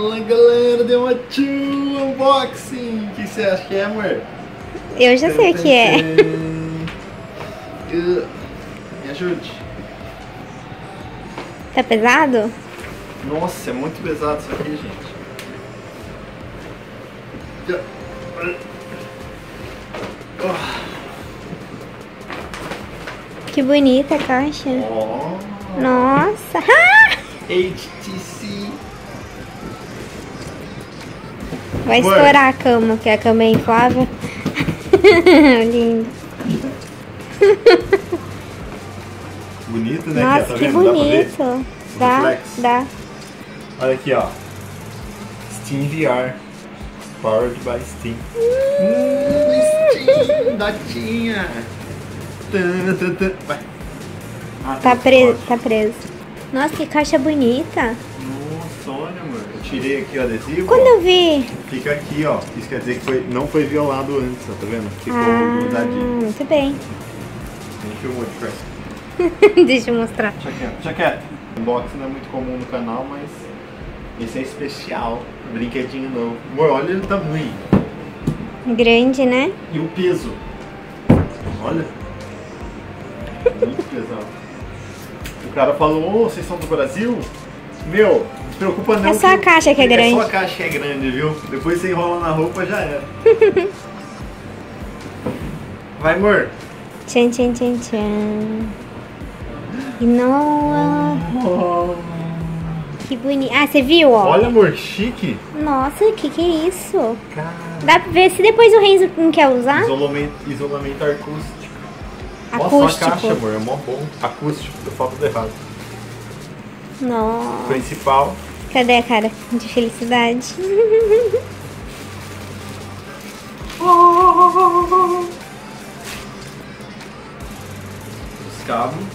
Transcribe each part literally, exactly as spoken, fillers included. Fala galera, deu uma tio unboxing! O que você acha que é, amor? Eu já sei o que é. Uh, me ajude. Tá pesado? Nossa, é muito pesado isso aqui, gente. Que bonita a caixa. Oh. Nossa! H T C. Vai Ué. estourar a cama, que a cama é inflável. Lindo. Bonito, né? Nossa, tá que vendo? Bonito. Dá, dá. Olha aqui, ó. Steam V R. Powered by Steam. Hum, Steam, dotinha. Vai. Ah, tá preso, tá preso. Nossa, que caixa bonita. Nossa, olha, amor. Eu tirei aqui o adesivo. Quando ó, eu vi. Fica aqui, ó. Isso quer dizer que foi, não foi violado antes, tá vendo? Ficou ah, grudadinho. Muito bem. Deixa eu mostrar. Deixa eu mostrar. Deixa quieto, deixa quieto. Unboxing não é muito comum no canal, mas esse é especial. Brinquedinho novo. Amor, olha o tamanho. Grande, né? E o peso. Olha. Muito pesado. O cara falou, ô, vocês são do Brasil? Meu, não se preocupa não. É só a caixa que é grande. É só a caixa que é grande, viu? Depois você enrola na roupa, já era. Vai, amor. Tchan, tchan, tchan, tchan. Nossa. Oh. Que bonito. Ah, você viu, ó. Olha, amor, chique. Nossa, o que que é isso? Cara. Dá pra ver se depois o Renzo não quer usar? Isolamento, isolamento acústico. Acústico. Nossa, a caixa, amor, é mó bom. Acústico, eu falo tudo errado. Nossa. Principal. Cadê a cara de felicidade? Oh. Os cabos.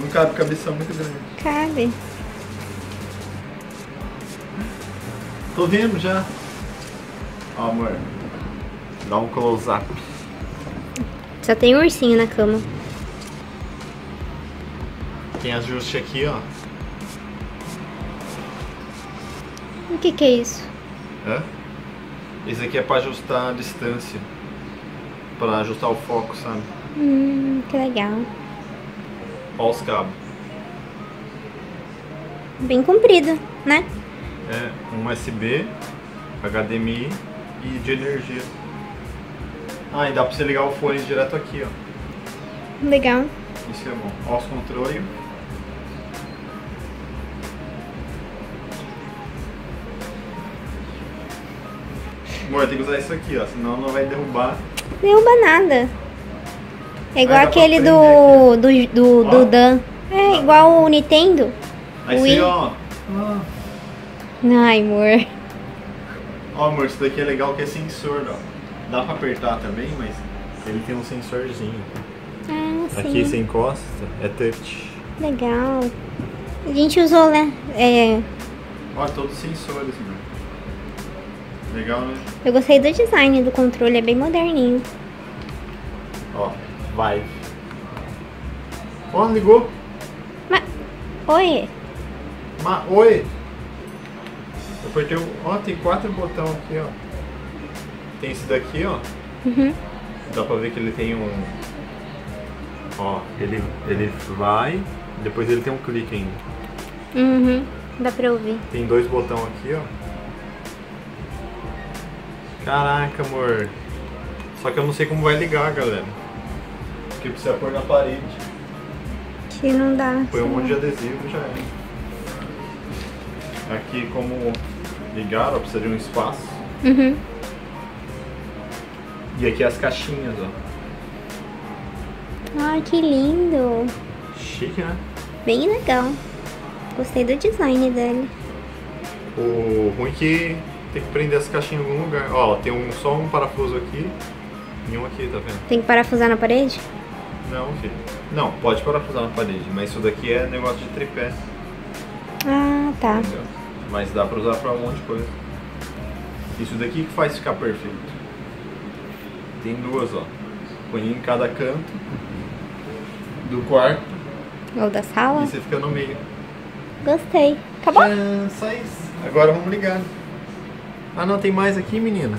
Não cabe cabeção muito grande. Cabe. Tô vendo já. Ó, amor. Dá um close-up. Só tem um ursinho na cama. Tem ajuste aqui, ó. O que que é isso? Hã? Esse aqui é pra ajustar a distância. Pra ajustar o foco, sabe? Hum, que legal. Ó os cabos. Bem comprido, né? É, um U S B, H D M I e de energia. Ah, e dá pra você ligar o fone direto aqui, ó. Legal. Isso é bom. Ó os controles. Amor, tem que usar isso aqui, ó. Senão não vai derrubar. Derruba nada. É igual aquele do, do, do, do Dan. É ah. igual o Nintendo. Aí você, ó. Ah. Ai, amor. Ó, amor, isso daqui é legal que é sensor, ó. Dá pra apertar também, mas ele tem um sensorzinho. Ah, sim. Aqui você encosta, é touch. Legal. A gente usou, né? É... Ó, todos sensores, né? Legal, né? Eu gostei do design do controle, é bem moderninho. Ó, Vive. Ó, ligou. Ma... Oi. Ma... Oi. Eu apertei o... Ó, tem quatro botões aqui, ó. Tem esse daqui, ó. Uhum. Dá pra ver que ele tem um... Ó, ele, ele vai, depois ele tem um clique ainda. Uhum, dá pra ouvir. Tem dois botões aqui, ó. Caraca, amor. Só que eu não sei como vai ligar, galera. Porque precisa pôr na parede. Que não dá. Põe um monte de adesivo já é. Aqui como ligar, ó, precisa de um espaço. Uhum. E aqui as caixinhas, ó. Ai, que lindo. Chique, né? Bem legal. Gostei do design dele. O ruim é que tem que prender as caixinhas em algum lugar. Ó, tem um, só um parafuso aqui e um aqui, tá vendo? Tem que parafusar na parede? Não, filho. Não, pode parafusar na parede, mas isso daqui é negócio de tripé. Ah, tá. Entendeu? Mas dá pra usar pra um monte de coisa. Isso daqui que faz ficar perfeito. Tem duas, ó. Põe em cada canto do quarto. Ou da sala. E você fica no meio. Gostei. Acabou? É, só isso. Agora vamos ligar. Ah, não, tem mais aqui, menina.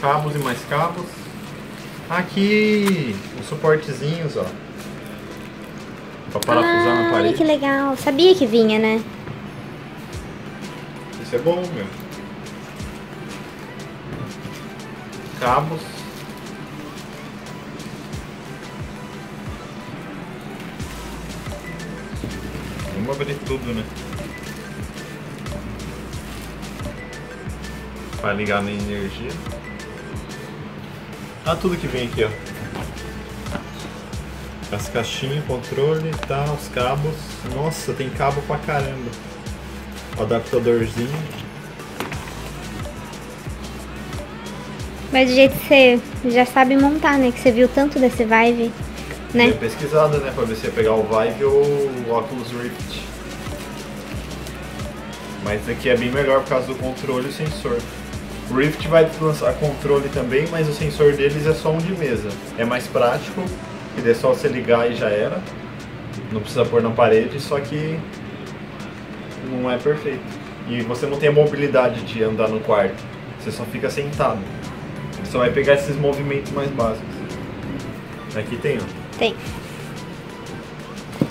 Cabos e mais cabos. Aqui os suportezinhos, ó. Pra parafusar ah, na parede. Ai, que legal. Sabia que vinha, né? Isso é bom, meu. Cabos. Vamos abrir tudo, né? Pra ligar na energia. Ah, tudo que vem aqui, ó. As caixinhas, controle, tá, os cabos. Nossa, tem cabo pra caramba. O adaptadorzinho. Mas do jeito que você já sabe montar, né? Que você viu tanto desse Vive, né? Deu pesquisada, né? Pra ver se ia pegar o Vive ou o Oculus Rift. Mas esse aqui é bem melhor por causa do controle e sensor. O Rift vai lançar controle também, mas o sensor deles é só um de mesa. É mais prático, que é só você ligar e já era. Não precisa pôr na parede, só que não é perfeito. E você não tem a mobilidade de andar no quarto, você só fica sentado. Você só vai pegar esses movimentos mais básicos. Aqui tem, ó. Tem.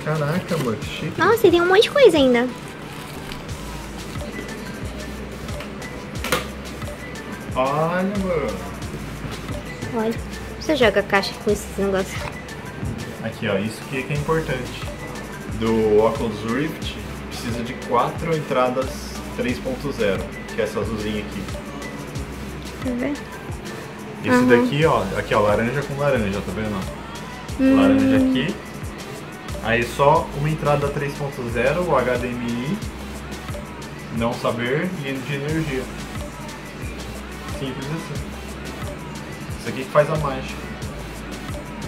Caraca, mano, que chique. Nossa, e tem um monte de coisa ainda. Olha, mano. Olha, você joga a caixa com esses negócios. Aqui, ó, isso aqui que é importante. Do Oculus Rift precisa de quatro entradas três ponto zero, que é essa azulzinha aqui. Quer ver? Esse uhum. daqui, ó, aqui ó, laranja com laranja, tá vendo? Hum. Laranja aqui. Aí só uma entrada três ponto zero, o H D M I, não saber e de energia. Simples assim. Isso aqui que faz a mágica.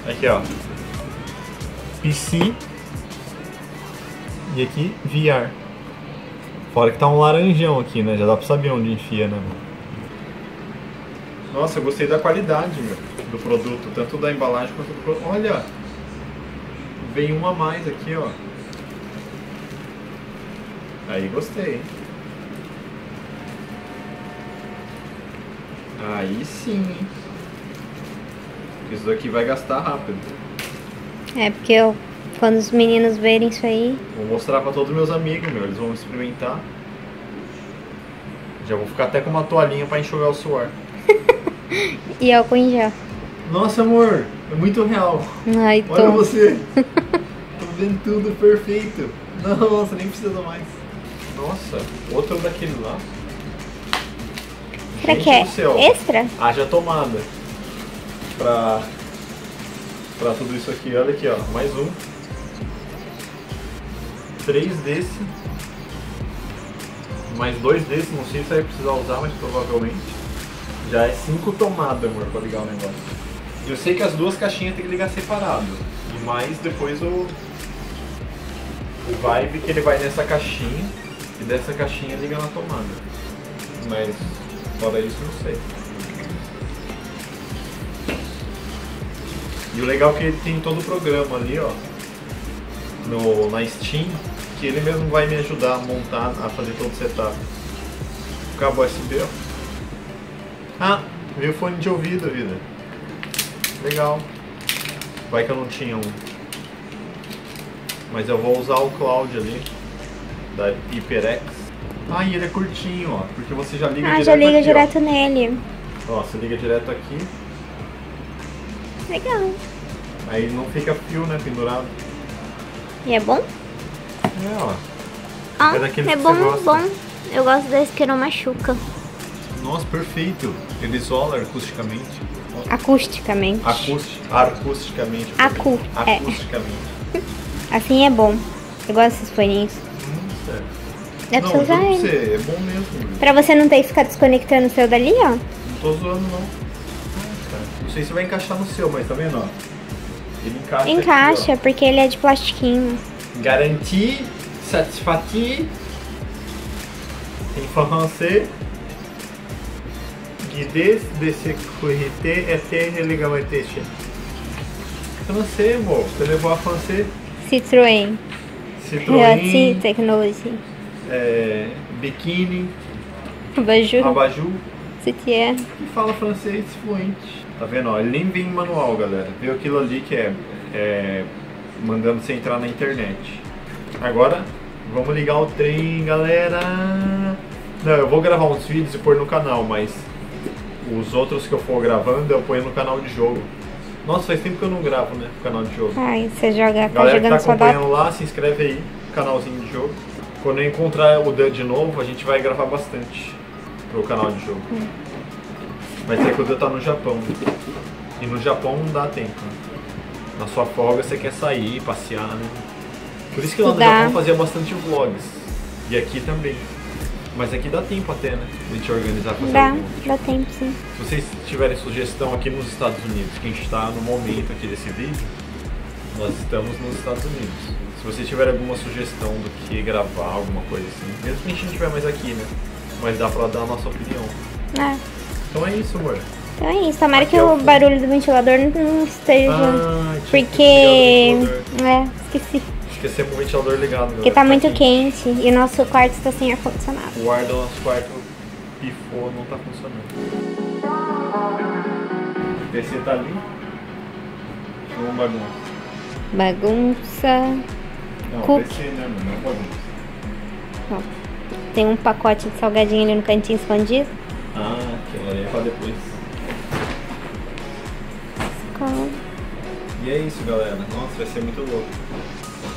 Aqui ó, P C e aqui V R. Fora que tá um laranjão aqui, né? Já dá pra saber onde enfia, né? Nossa, eu gostei da qualidade, meu, do produto, tanto da embalagem quanto do produto. Olha, vem uma a mais aqui, ó. Aí gostei, hein? Aí sim, hein? Isso daqui vai gastar rápido. É, porque eu, quando os meninos verem isso aí... Vou mostrar pra todos meus amigos, meu. Eles vão experimentar. Já vou ficar até com uma toalhinha pra enxugar o suor. E álcool em gel. Nossa, amor, é muito real. Ai, tô... Olha você. Tô vendo tudo perfeito. Nossa, nem precisa mais. Nossa, outro daquele lá. Será que é extra? Haja tomada pra, pra tudo isso aqui. Olha aqui, ó, mais um. Três desse. Mais dois desse, não sei se vai precisar usar, mas provavelmente. Já é cinco tomadas, amor, pra ligar o negócio. Eu sei que as duas caixinhas tem que ligar separado. E mais depois o, o Vive, que ele vai nessa caixinha. E dessa caixinha liga na tomada. Mas... fora isso, não sei. E o legal é que ele tem todo o programa ali, ó, no, na Steam, que ele mesmo vai me ajudar a montar, a fazer todo o setup. O cabo U S B, ó. Ah, meu fone de ouvido, vida. Legal. Vai que eu não tinha um. Mas eu vou usar o Cloud ali, da HyperX. Ah, e ele é curtinho, ó, porque você já liga ah, direto já liga aqui, direto ó. nele. Ó, você liga direto aqui. Legal. Aí não fica fio, né, pendurado. E é bom? É, ó. Ah, é daquele é que bom, você gosta. bom. Eu gosto desse que não machuca. Nossa, perfeito. Ele isola acusticamente. Acusticamente. Acust... Acusticamente. Acu... Acusticamente. É. Assim é bom. Eu gosto desses foninhos. Hum, certo. É não, pra você, é bom mesmo. Pra você não ter que ficar desconectando o seu dali, ó. Não tô zoando, não. Não sei se vai encaixar no seu, mas tá vendo, ó. Ele encaixa Encaixa, aqui, porque ele é de plastiquinho. Garantir, satisfatir. Em francês. Guides de sécurité et élégance. Francês, amor. Você levou a francês? Citroën. Citroën, Technology, é, Bikini, Abajur, Abajur, Citroën. E fala francês fluente. Tá vendo? Ó, ele nem vem em manual, galera. Viu aquilo ali que é, é mandando você entrar na internet. Agora vamos ligar o trem, galera. Não, eu vou gravar uns vídeos e pôr no canal, mas os outros que eu for gravando eu ponho no canal de jogo. Nossa, faz tempo que eu não gravo, né, no canal de jogo. Ai, você joga, tá galera jogando, que tá acompanhando lá, se inscreve aí no canalzinho de jogo. Quando eu encontrar o Dan de novo, a gente vai gravar bastante pro canal de jogo. Hum. Mas é que o Dan tá no Japão. E no Japão não dá tempo. Na sua folga você quer sair, passear, né? Por isso que lá no Japão fazia bastante vlogs. E aqui também. Mas aqui dá tempo até, né? A gente organizar fazer Dá, algum. dá tempo sim. Se vocês tiverem sugestão aqui nos Estados Unidos, que a gente está no momento aqui desse vídeo, nós estamos nos Estados Unidos. Se vocês tiverem alguma sugestão do que gravar, alguma coisa assim, mesmo que a gente não estiver mais aqui, né? Mas dá pra dar a nossa opinião. É. Então é isso, amor. Então é isso. Tomara aqui que é o barulho do ventilador não esteja... Ah, porque... É, esqueci. Esquecer pro ventilador ligado, galera. Porque tá muito tá quente. quente e o nosso quarto está sem ar-condicionado. O ar do nosso quarto pifou, não tá funcionando. O P C tá ali. Ou bagunça? Bagunça. Não, Cook. P C né, não é bagunça. Não. Tem um pacote de salgadinho ali no cantinho escondido. Ah, aquilo ali é pra depois. Escola. E é isso, galera. Nossa, vai ser muito louco.